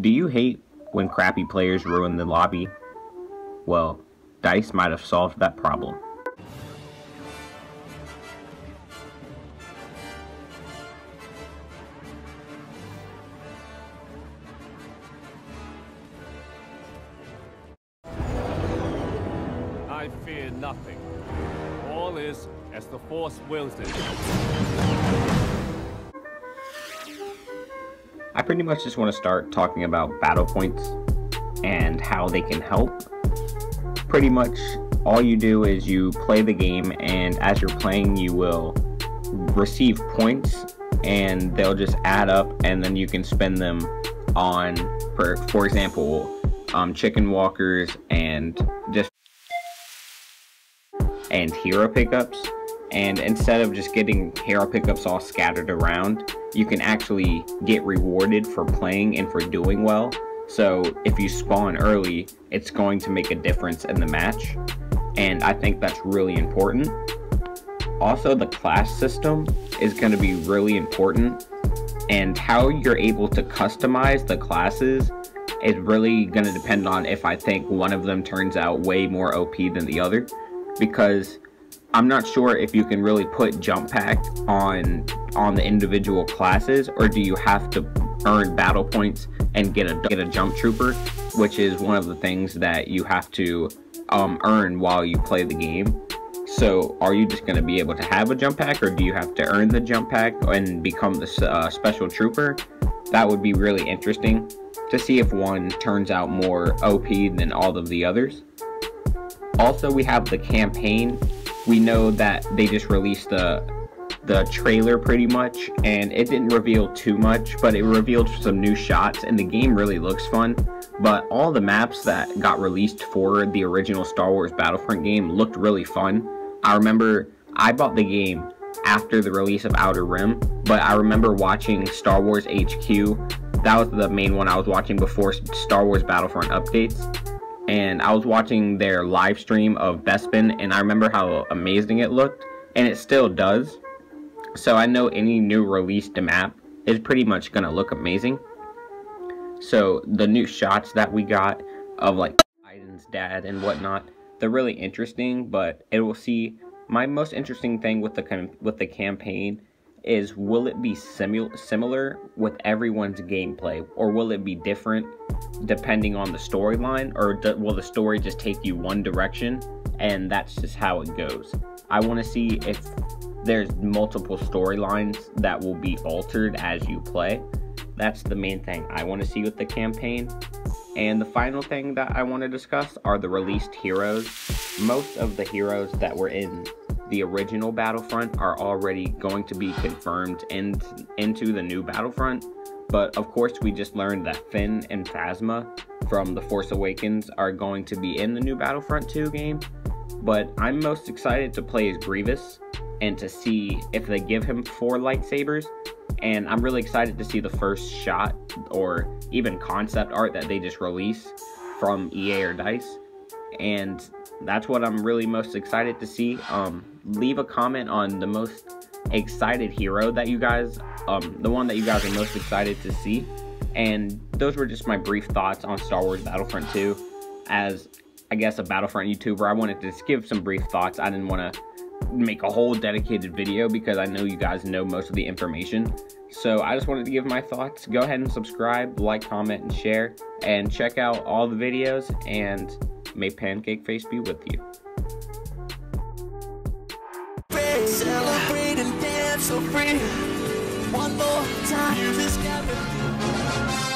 Do you hate when crappy players ruin the lobby? Well, DICE might have solved that problem. I fear nothing. All is as the Force wills it. I pretty much just want to start talking about battle points and how they can help. Pretty much all you do is you play the game, and as you're playing you will receive points and they'll just add up, and then you can spend them on, for example, chicken walkers and hero pickups. And instead of just getting hero pickups all scattered around, you can actually get rewarded for playing and for doing well. So if you spawn early, it's going to make a difference in the match, and I think that's really important. Also, the class system is going to be really important, and how you're able to customize the classes is really going to depend on if I think one of them turns out way more OP than the other, because I'm not sure if you can really put jump pack on the individual classes, or do you have to earn battle points and get a jump trooper, which is one of the things that you have to earn while you play the game. So are you just going to be able to have a jump pack, or do you have to earn the jump pack and become the special trooper? That would be really interesting to see if one turns out more OP than all of the others. Also, we have the campaign. We know that they just released the trailer pretty much, and it didn't reveal too much, but it revealed some new shots, and the game really looks fun. But all the maps that got released for the original Star Wars Battlefront game looked really fun. I remember I bought the game after the release of Outer Rim, but I remember watching Star Wars HQ. That was the main one I was watching before Star Wars Battlefront updates. And I was watching their live stream of Bespin, and I remember how amazing it looked, and it still does. So I know any new released map is pretty much going to look amazing. So the new shots that we got of like Biden's dad and whatnot, they're really interesting, but it will see. My most interesting thing with the campaign is, will it be similar with everyone's gameplay, or will it be different depending on the storyline, or will the story just take you one direction and that's just how it goes? I want to see if there's multiple storylines that will be altered as you play. That's the main thing I want to see with the campaign. And the final thing that I want to discuss are the released heroes. Most of the heroes that were in the original Battlefront are already going to be confirmed into the new Battlefront, but of course we just learned that Finn and Phasma from The Force Awakens are going to be in the new Battlefront 2 game. But I'm most excited to play as Grievous and to see if they give him 4 lightsabers, and I'm really excited to see the first shot or even concept art that they just release from EA or DICE, and that's what I'm really most excited to see. Leave a comment on the most excited hero that you guys, the one that you guys are most excited to see. And those were just my brief thoughts on Star Wars Battlefront 2. As, I guess, a Battlefront YouTuber, I wanted to just give some brief thoughts. I didn't want to make a whole dedicated video because I know you guys know most of the information. So I just wanted to give my thoughts. Go ahead and subscribe, like, comment, and share. And check out all the videos, and may Pancake Face be with you. Celebrate and dance so free. One more time, you just gotta